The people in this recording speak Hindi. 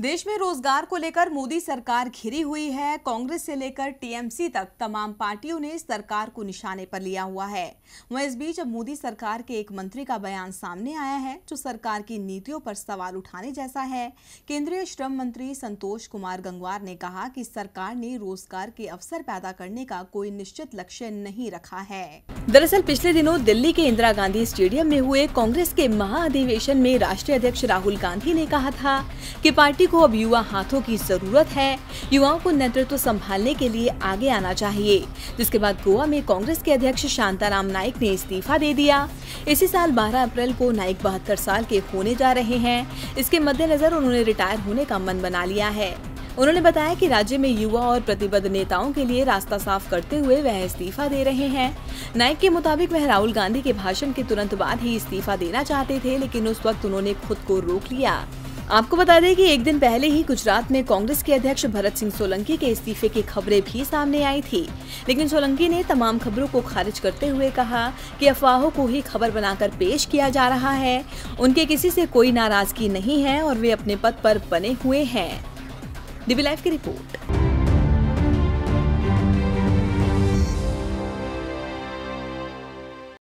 देश में रोजगार को लेकर मोदी सरकार घिरी हुई है। कांग्रेस से लेकर टीएमसी तक तमाम पार्टियों ने सरकार को निशाने पर लिया हुआ है। वहीं इस बीच अब मोदी सरकार के एक मंत्री का बयान सामने आया है जो सरकार की नीतियों पर सवाल उठाने जैसा है। केंद्रीय श्रम मंत्री संतोष कुमार गंगवार ने कहा कि सरकार ने रोजगार के अवसर पैदा करने का कोई निश्चित लक्ष्य नहीं रखा है। दरअसल पिछले दिनों दिल्ली के इंदिरा गांधी स्टेडियम में हुए कांग्रेस के महाअधिवेशन में राष्ट्रीय अध्यक्ष राहुल गांधी ने कहा था कि पार्टी को अब युवा हाथों की जरूरत है, युवाओं को नेतृत्व संभालने के लिए आगे आना चाहिए। जिसके बाद गोवा में कांग्रेस के अध्यक्ष शांताराम नाइक ने इस्तीफा दे दिया। इसी साल 12 अप्रैल को नाइक 72 साल के होने जा रहे हैं। इसके मद्देनजर उन्होंने रिटायर होने का मन बना लिया है। उन्होंने बताया कि राज्य में युवा और प्रतिबद्ध नेताओं के लिए रास्ता साफ करते हुए वह इस्तीफा दे रहे हैं। नाइक के मुताबिक वह राहुल गांधी के भाषण के तुरंत बाद ही इस्तीफा देना चाहते थे, लेकिन उस वक्त उन्होंने खुद को रोक लिया। आपको बता दें कि एक दिन पहले ही गुजरात में कांग्रेस के अध्यक्ष भरत सिंह सोलंकी के इस्तीफे की खबरें भी सामने आई थी, लेकिन सोलंकी ने तमाम खबरों को खारिज करते हुए कहा कि अफवाहों को ही खबर बनाकर पेश किया जा रहा है। उनके किसी से कोई नाराजगी नहीं है और वे अपने पद पर बने हुए हैं। डीबी लाइव की रिपोर्ट।